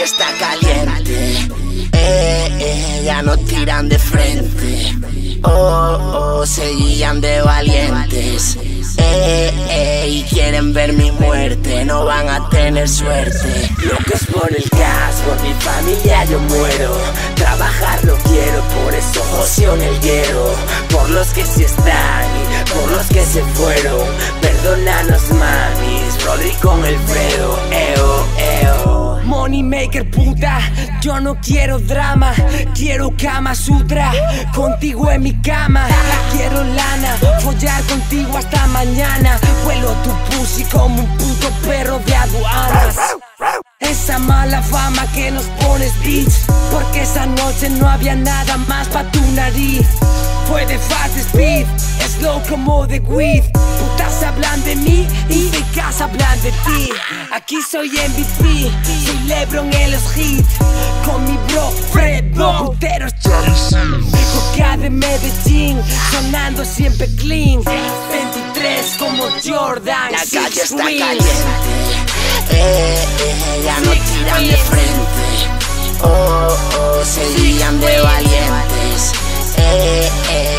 calle está caliente, ya nos tiran de frente, se guían de valientes, y quieren ver mi muerte, no van a tener suerte. Locos por el gas, por mi familia yo muero, trabajar no quiero, por eso ocio en el hierro, por los que sí están y por los que se fueron, perdónanos mamis, Rodri con el Fredo, Money maker puta, yo no quiero drama, quiero Kama Sutra, contigo en mi cama. Quiero lana, follar contigo hasta mañana, vuelo tu pussy como un puto perro de aduanas. Esa mala fama que nos pones bitch, porque esa noche no había nada más pa' tu nariz. Fue de fast speed, slow como de weed. Putas hablan de mí y de casa hablan de ti. Aquí soy MVP, soy LeBron en los hits, con mi bro Fredo, puteros chorros. Recoca de Medellín, sonando siempre clean, 23 como Jordan. La calle está caliente, ya no tiran de frente, se guían de valientes,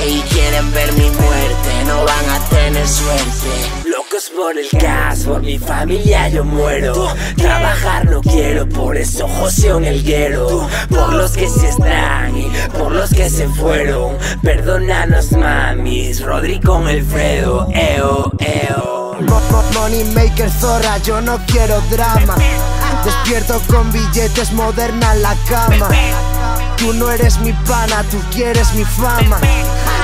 y quieren ver mi muerte, no van a tener suerte. Locos por el gas, por mi familia yo muero, trabajar no quiero, por eso ocio en el hierro, por los que sí están y por los que se fueron, perdónanos mamis, Rodri con el Fredo, Money maker zorra, yo no quiero drama, despierto con billetes, moderna la cama. Tú no eres mi pana, tú quieres mi fama.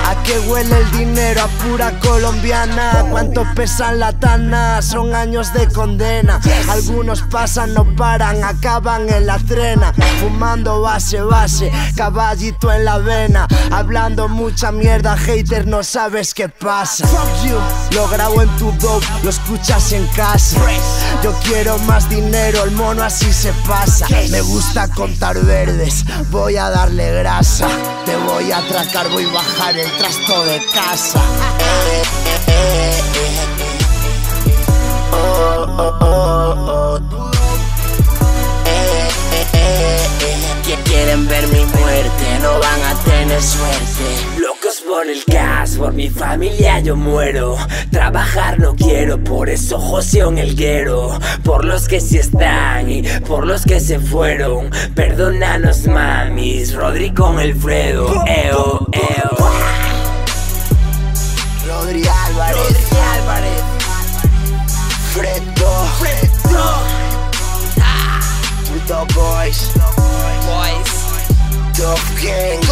¿A qué huele el dinero? A pura colombiana. ¿Cuánto pesan la tana? Son años de condena. Algunos pasan, no paran, acaban en la trena. Fumando base, caballito en la vena. Hablando mucha mierda, hater, no sabes qué pasa. Lo grabo en tu dope, lo escuchas en casa. Yo quiero más dinero, el mono así se pasa. Me gusta contar verdes, voy a darle grasa. Te voy a atracar, voy a bajar el trasto de casa. Quieren ver mi muerte, no van a tener suerte. Locos por el gas, por mi familia yo muero, trabajar no quiero, por eso ocio en el hierro, por los que sí están y por los que se fueron, perdónanos mamis, Rodri con el Fredo, Rodri Álvarez, Fredo, Top Boys, Top Gang,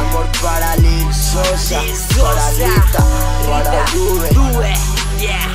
amor para Lil Sosa, para Rita, para Dube, yeah.